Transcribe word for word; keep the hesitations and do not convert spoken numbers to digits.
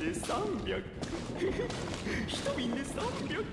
でさんびゃく 一瓶でさんびゃく